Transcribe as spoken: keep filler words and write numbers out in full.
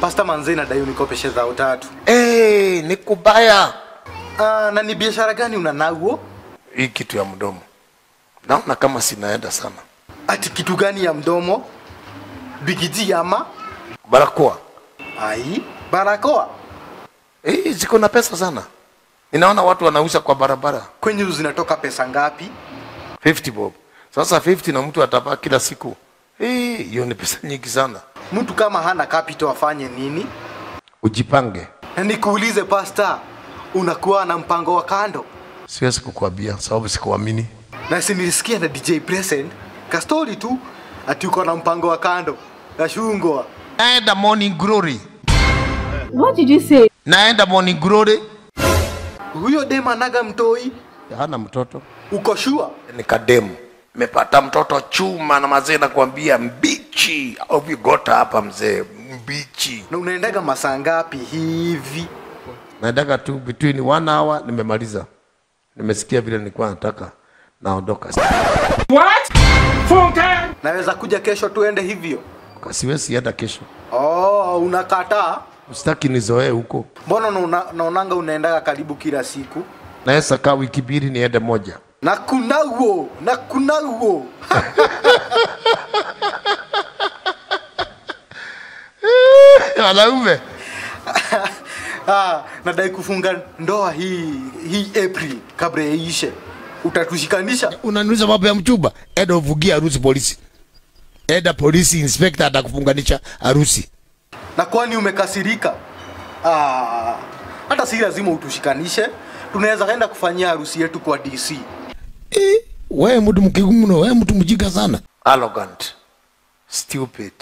Pastor Manzena dayo nikope sheza utatu. Hey, nikubaya. Ah, na ni biashara gani unanago? Hii kitu ya mdomo. Naona kama sinaenda sana. Ati kitu gani ya mdomo? Bigidi ama? Barakoa. Ai, barakoa. Eh, ziko na pesa sana. Ninaona watu wanauza kwa barabara. Kwenye zinatoka pesa ngapi? fifty bob. Sasa fifty na mtu atapa kila siku. Eh, hiyo ni pesa nyingi sana. Mtu kama hana capital afanye nini? Ujipange. Na nikuulize pastor, unakuwa na mpango wa kando? Siwezi kukuambia sababu sikuamini. Na sinisikia na D J Present ka story tu ati uko na mpango wa kando. Nashungwa. Naenda Morning Glory. What did you say? Naenda Morning Glory. Huyo dema naga mtoi. Hana mtoto. Uko sure? Ni kademu. Mepata mtoto chuma na mazee na kuambia mbichi. Have you got hapa mzee? Mbichi. Na unaendaga masaa ngapi hivi? Naendaga tu between one hour nimemaliza. Nimesikia vile nilikuwa nataka. Naondoka. What? Funka. Naweza kuja kesho tuende hivyo. Siwezi hata kesho. Oh, unakataa? Usitaki nizoee huko. Mbona naonanga unaendaga karibu kila siku? Naweza kaa wiki mbili niende moja. Na kunawo, na kunawo. Wanaume. Ah, nadai kufunga ndoa hii hii April kabla iishe. Utatushikanisha? Unanuza mambo ya mchumba. Head of Gia Arusi Polisi. Head of Police Inspector atakufunganisha arusi. Na kwani umekasirika? Ah, hata si lazima utushikanishe. Tunaweza kwenda kufanyia harusi yetu kwa D C. Eh, wewe mtu mkigumu, wewe mtu mjinga sana. Arrogant. Stupid.